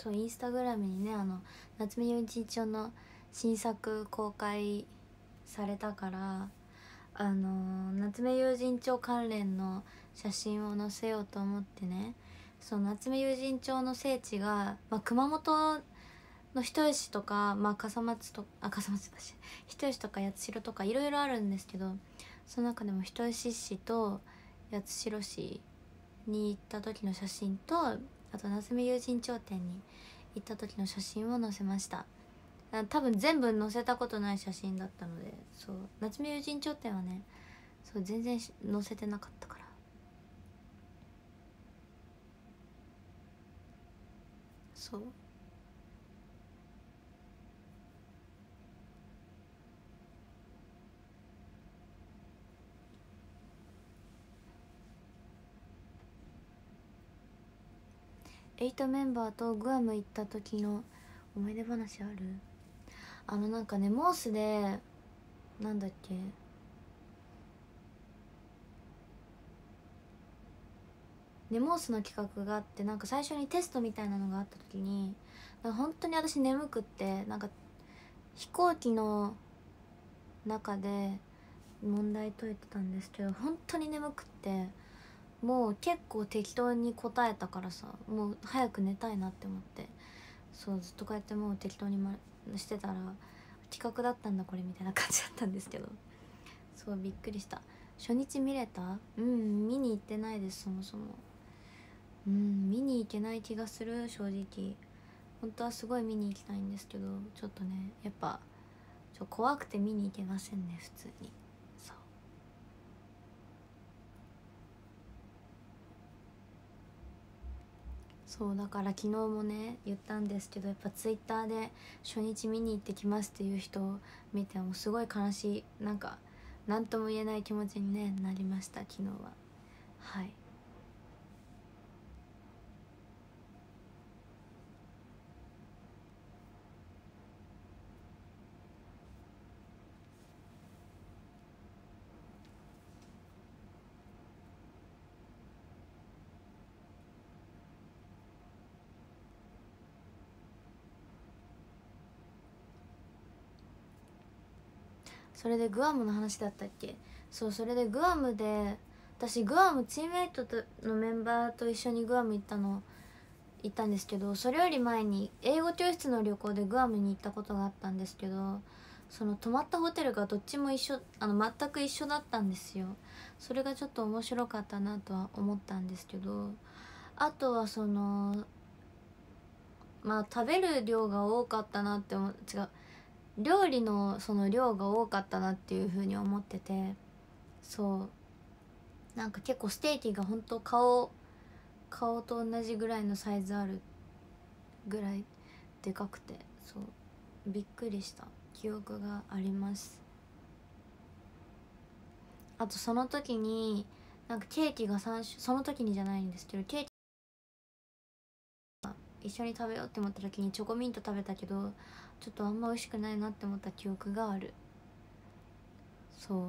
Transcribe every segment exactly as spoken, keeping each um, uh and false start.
そうインスタグラムにね、あの夏目友人帳の新作公開されたから、あの夏目友人帳関連の写真を載せようと思ってね、その夏目友人帳の聖地が、まあ、熊本の人吉とか、まあ、笠松とあ笠松だし人吉とか八代とかいろいろあるんですけど、その中でも人吉市と八代市に行った時の写真と、あと夏目友人帳店に行った時の写真を載せました。多分全部載せたことない写真だったので、そう夏目友人帳店はね、そう全然載せてなかったから。そうエイトメンバーとグアム行った時の思い出話ある？あのなんかね、モースでなんだっけ、ね、モースの企画があって、なんか最初にテストみたいなのがあった時に本当に私眠くって、なんか飛行機の中で問題解いてたんですけど、本当に眠くってもう結構適当に答えたからさ、もう早く寝たいなって思って、そうずっとこうやってもう適当にしてたら企画だったんだこれみたいな感じだったんですけど、そうびっくりした。初日見れた？うん、見に行ってないですそもそも。うん、見に行けない気がする正直。本当はすごい見に行きたいんですけど、ちょっとねやっぱちょ怖くて見に行けませんね普通に。そうそうだから昨日もね言ったんですけど、やっぱツイッターで初日見に行ってきますっていう人を見てもすごい悲しい、なんか何とも言えない気持ちに、ね、なりました昨日は。はい、それでグアムの話だったっけ。そうそれでグアムで私グアムチームメイトとのメンバーと一緒にグアム行ったの行ったんですけど、それより前に英語教室の旅行でグアムに行ったことがあったんですけど、その泊まったホテルがどっちも一緒、あの全く一緒だったんですよ。それがちょっと面白かったなとは思ったんですけど、あとはそのまあ食べる量が多かったなって思う、違う料理のその量が多かったなっていう風に思ってて、そうなんか結構ステーキが本当顔顔と同じぐらいのサイズあるぐらいでかくて、そうびっくりした記憶があります。あとその時になんかケーキがさん種、その時にじゃないんですけど、ケーキ一緒に食べようって思った時にチョコミント食べたけど、ちょっとあんま美味しくないなって思った記憶がある。そう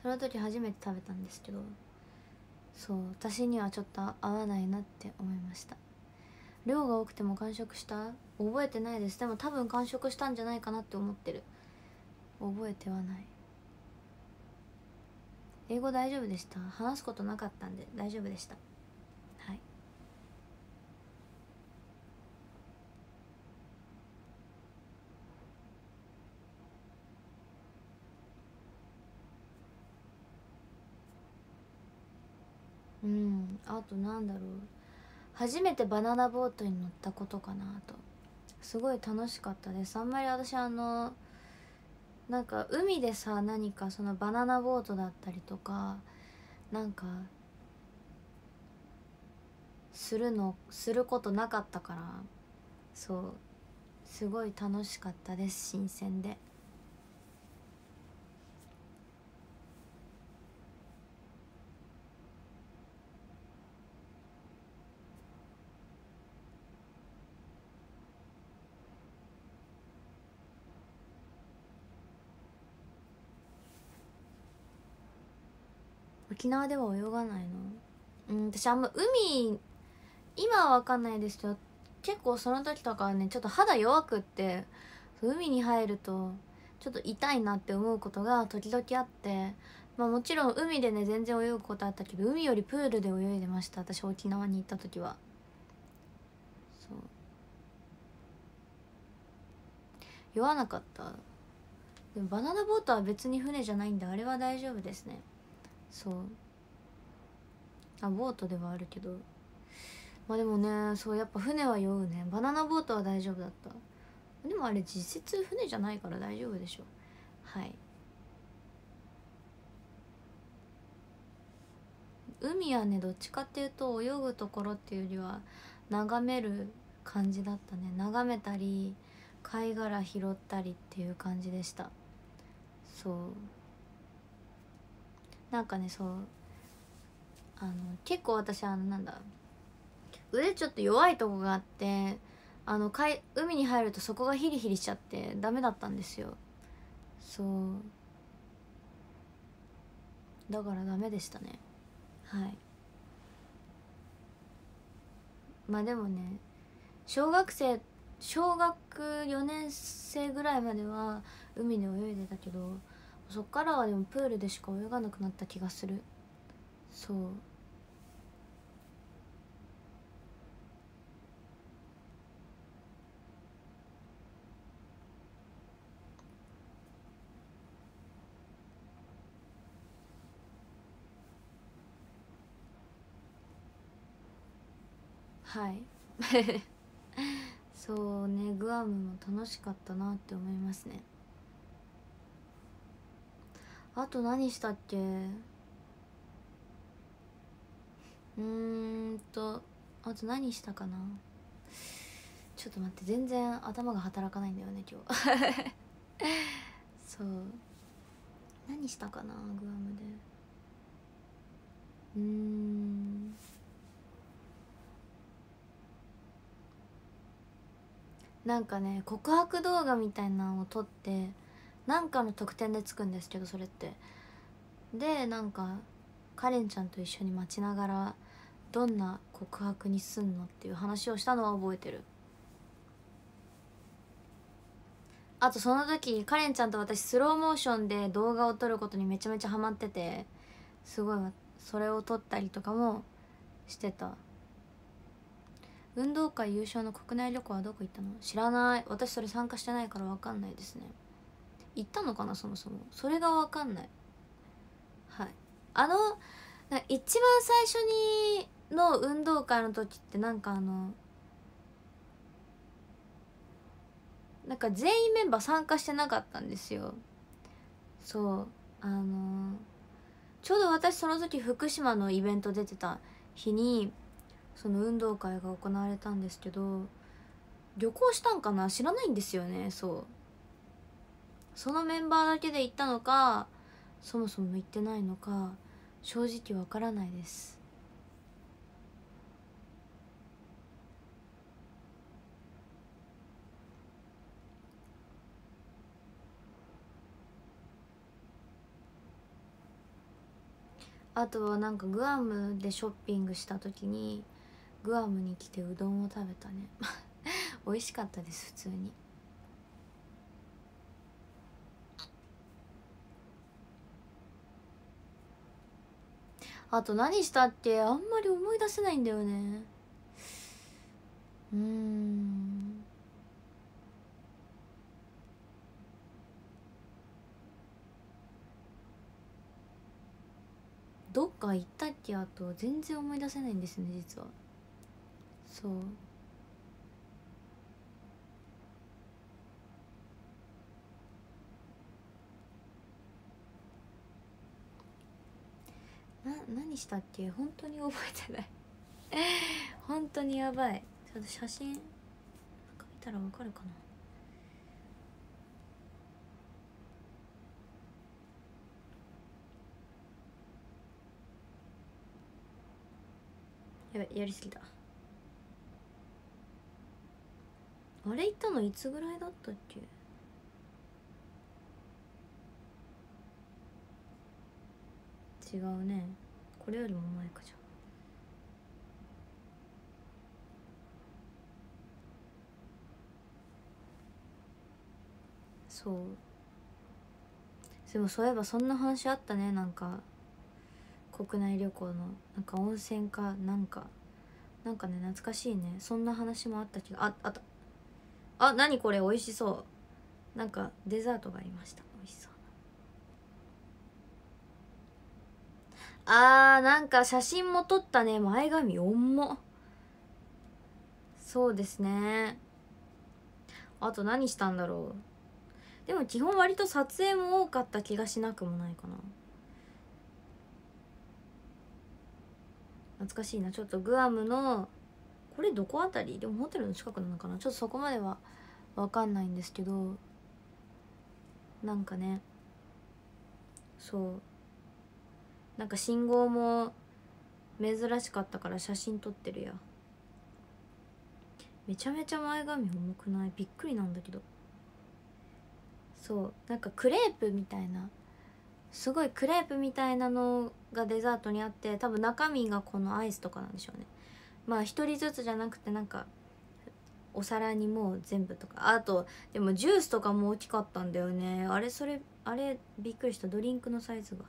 その時初めて食べたんですけど、そう私にはちょっと合わないなって思いました。量が多くても完食した覚えてないです。でも多分完食したんじゃないかなって思ってる。覚えてはない。英語大丈夫でした？話すことなかったんで大丈夫でした。はい。うん、あとなんだろう、初めてバナナボートに乗ったことかなと。すごい楽しかったです。あんまり私あのなんか海でさ、何かそのバナナボートだったりとかなんかするのすることなかったから、そうすごい楽しかったです。新鮮で。沖縄では泳がないの？うん、私あんま海、今は分かんないですけど、結構その時とかはね、ちょっと肌弱くって、海に入るとちょっと痛いなって思うことが時々あって、まあもちろん海でね全然泳ぐことあったけど、海よりプールで泳いでました、私沖縄に行った時は。そう酔わなかった。でもバナナボートは別に船じゃないんで、あれは大丈夫ですね。そう、あ、ボートではあるけど、まあでもね、そうやっぱ船は酔うね。バナナボートは大丈夫だった。でもあれ実質船じゃないから大丈夫でしょ。はい、海はねどっちかっていうと泳ぐところっていうよりは眺める感じだったね。眺めたり貝殻拾ったりっていう感じでした。そう、なんかね、そう、あの結構私はなんだ、腕ちょっと弱いとこがあって、あの海海に入るとそこがヒリヒリしちゃってダメだったんですよ。そうだからダメでしたね。はい、まあでもね、小学生小学よねん生ぐらいまでは海で泳いでたけど、そっからはでもプールでしか泳がなくなった気がする。そう、はい。そうね、グアムも楽しかったなって思いますね。あと何したっけ、うーんとあと何したかな、ちょっと待って、全然頭が働かないんだよね今日。そう、何したかなグアムで、うーんなんかね、告白動画みたいなのを撮って、なんかの特典でつくんですけど、それってで、なんかカレンちゃんと一緒に待ちながらどんな告白にすんのっていう話をしたのは覚えてる。あとその時カレンちゃんと私スローモーションで動画を撮ることにめちゃめちゃハマってて、すごいそれを撮ったりとかもしてた。運動会優勝の国内旅行はどこ行ったの？知らない。私それ参加してないから分かんないですね。行ったのかなそもそも。それが分かんない。はい。あの、一番最初にの運動会の時ってなんかあの、なんか全員メンバー参加してなかったんですよ。そう。あの、ちょうど私その時福島のイベント出てた日に、その運動会が行われたんですけど、旅行したんかな知らないんですよね。そう、そのメンバーだけで行ったのかそもそも行ってないのか正直わからないです。あとはなんかグアムでショッピングした時にグアムに来てうどんを食べたね。美味しかったです普通に。あと何したってあんまり思い出せないんだよね。うーん、どっか行ったっけ、あと全然思い出せないんですね実は。そう、な、何したっけ本当に覚えてない。本当にやばい。ちょっと写真なんか見たらわかるかな。やべ、やりすぎた。あれ行ったのいつぐらいだったっけ。違うね、これよりも前か。じゃあそうでもそういえばそんな話あったね。なんか国内旅行のなんか温泉かなんかなんかね、懐かしいね。そんな話もあった気が。ああった。あ、何これ美味しそう。なんかデザートがありました。美味しそうな。あー、なんか写真も撮ったね。前髪重。そうですね。あと何したんだろう。でも基本割と撮影も多かった気がしなくもないかな。懐かしいな。ちょっとグアムのこれどこあたり、でもホテルの近くなのかな、ちょっとそこまでは分かんないんですけど、なんかね、そうなんか信号も珍しかったから写真撮ってるや。めちゃめちゃ前髪重くない？びっくりなんだけど。そうなんかクレープみたいな、すごいクレープみたいなのがデザートにあって、多分中身がこのアイスとかなんでしょうね。まあ一人ずつじゃなくてなんかお皿にもう全部とか、あとでもジュースとかも大きかったんだよね。あれそれあれびっくりした。ドリンクのサイズが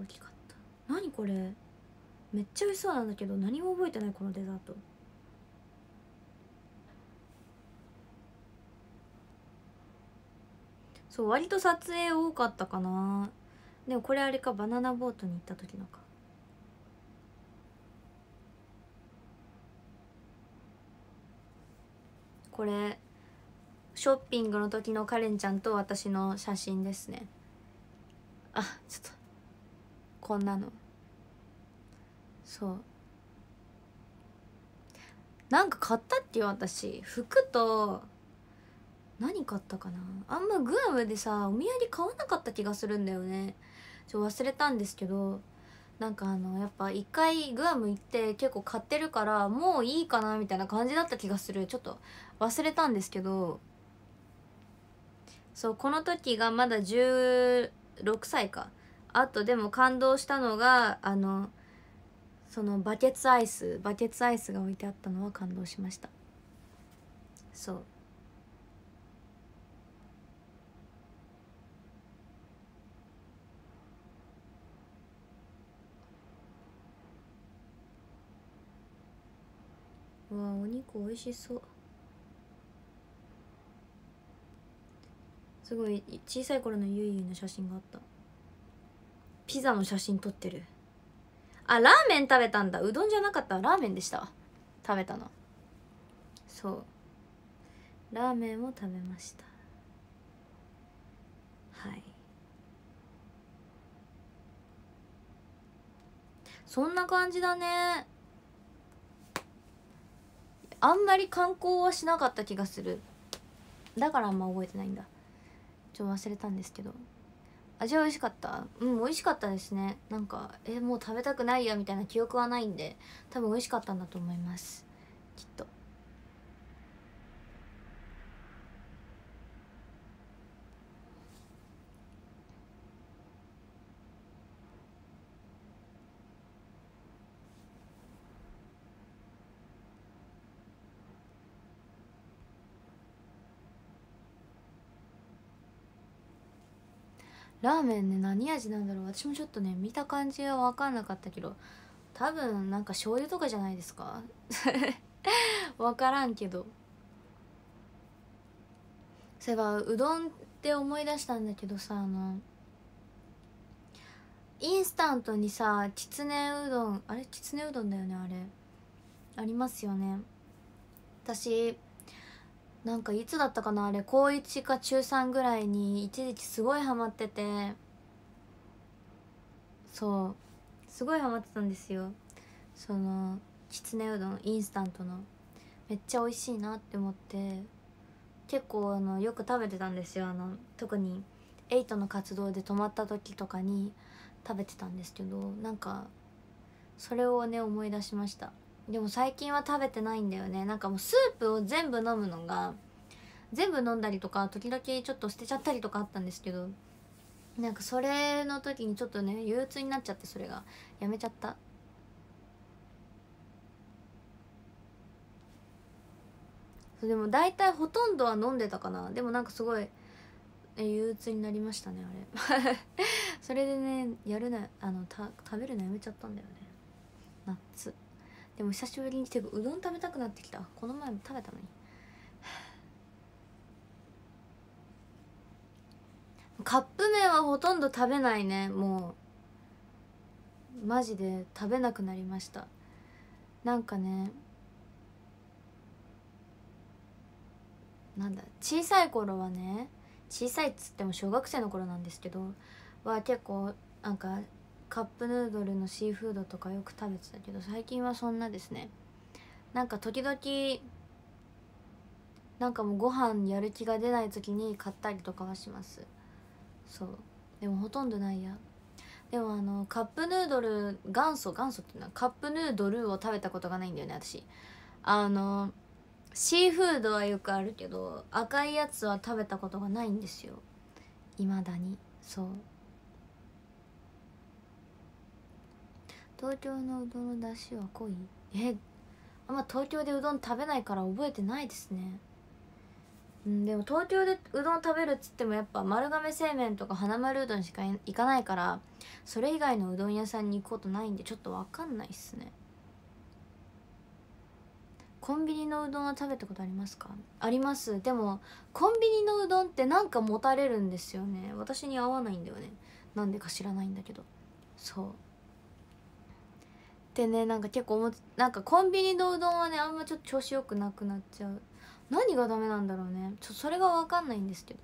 大きかった。何これめっちゃ美味しそうなんだけど、何も覚えてないこのデザート。そう割と撮影多かったかな。でもこれあれか、バナナボートに行った時のか。これショッピングの時のカレンちゃんと私の写真ですね。あ、ちょっとこんなの。そうなんか買ったってよ。私服と何買ったかな。あんまグアムでさお土産買わなかった気がするんだよね。ちょっと忘れたんですけど、なんかあのやっぱ一回グアム行って結構買ってるから、もういいかなみたいな感じだった気がする。ちょっと忘れたんですけど、そうこの時がまだじゅうろくさいか。あとでも感動したのがあのそのバケツアイスバケツアイスが置いてあったのは感動しました。そうわ、お肉美味しそう。すごい小さい頃のゆいゆいの写真があった。ピザの写真撮ってる。あ、ラーメン食べたんだ。うどんじゃなかった。ラーメンでした、食べたの。そうラーメンを食べました。はい。そんな感じだね。あんまり観光はしなかった気がする。だからあんま覚えてないんだ。ちょっと忘れたんですけど、味は美味しかった。うん、美味しかったですね。なんかえもう食べたくないやみたいな記憶はないんで、多分美味しかったんだと思います、きっと。ラーメンね、何味なんだろう。私もちょっとね見た感じは分かんなかったけど、多分なんか醤油とかじゃないですか分からんけど。そういえばうどんって思い出したんだけどさ、あのインスタントにさきつねうどん、あれきつねうどんだよね、あれありますよね。私なんかいつだったかな、あれこういちかちゅうさんぐらいに一時期すごいハマってて、そうすごいハマってたんですよ。そのきつねうどんインスタントのめっちゃ美味しいなって思って、結構あのよく食べてたんですよ。あの特にエイトの活動で泊まった時とかに食べてたんですけど、なんかそれをね思い出しました。でも最近は食べてないんだよね。なんかもうスープを全部飲むのが、全部飲んだりとか時々ちょっと捨てちゃったりとかあったんですけど、なんかそれの時にちょっとね憂鬱になっちゃって、それがやめちゃった。そうでも大体ほとんどは飲んでたかな。でもなんかすごい憂鬱になりましたねあれそれでねやるなあのた食べるのやめちゃったんだよね、ナッツ。でも久しぶりにてかうどん食べたくなってきた、この前も食べたのにカップ麺はほとんど食べないね。もうマジで食べなくなりました。なんかねなんだ小さい頃はね、小さいっつっても小学生の頃なんですけどは結構なんかカップヌードルのシーフードとかよく食べてたけど、最近はそんなですね。なんか時々なんかもうご飯やる気が出ない時に買ったりとかはします。そうでもほとんどないや。でもあのカップヌードル元祖元祖っていうのはカップヌードルを食べたことがないんだよね私。あのシーフードはよくあるけど赤いやつは食べたことがないんですよいまだに。そう東京のうどんの出汁は濃い、えあんま東京でうどん食べないから覚えてないですね。うん、でも東京でうどん食べるっつってもやっぱ丸亀製麺とか花丸うどんしか行かないからそれ以外のうどん屋さんに行くことないんでちょっと分かんないっすね。コンビニのうどんは食べたことありますか？あります。でもコンビニのうどんってなんかもたれるんですよね、私に合わないんだよね、なんでか知らないんだけど。そうでねなんか結構なんかコンビニのうどんはねあんまちょっと調子よくなくなっちゃう。何がダメなんだろうね、ちょそれが分かんないんですけど。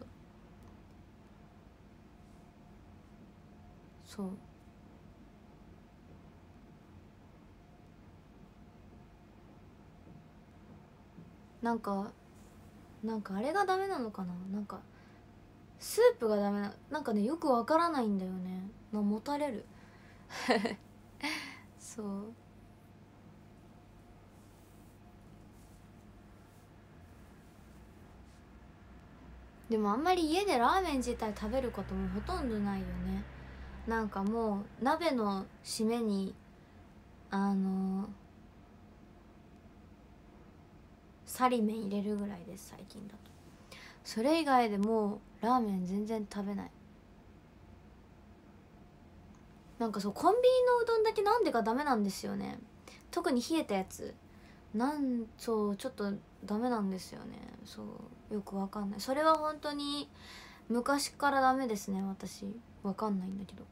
そうなんかなんかあれがダメなのかな、なんかスープがダメな、なんかねよく分からないんだよね、まあ、もたれるそうでもあんまり家でラーメン自体食べることもほとんどないよね。なんかもう鍋の締めにあのー、サリ麺入れるぐらいです最近だと。それ以外でもうラーメン全然食べない。なんかそうコンビニのうどんだけなんでかダメなんですよね、特に冷えたやつなんそうちょっとダメなんですよね。そうよくわかんない、それは本当に昔からダメですね私、わかんないんだけど。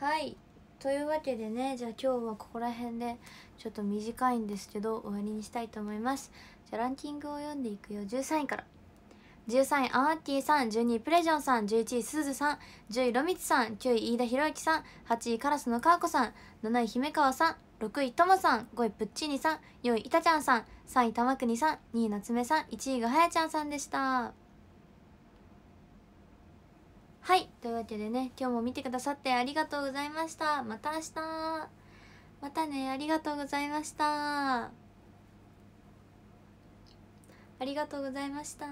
はいというわけでね、じゃあ今日はここら辺でちょっと短いんですけど終わりにしたいと思います。じゃあランキングを読んでいくよ。じゅうさんいから。じゅうさんいアーティーさん、じゅうにいプレジョンさん、じゅういちいすずさん、じゅういロミツさん、きゅうい飯田博之さん、はちいカラスのかあこさん、なない姫川さん、ろくいともさん、ごいプッチーニさん、よんいいたちゃんさん、さんい玉国さん、にい夏目さん、いちいがはやちゃんさんでした。はいというわけでね今日も見てくださってありがとうございました。また明日、またね、ありがとうございました、ありがとうございました。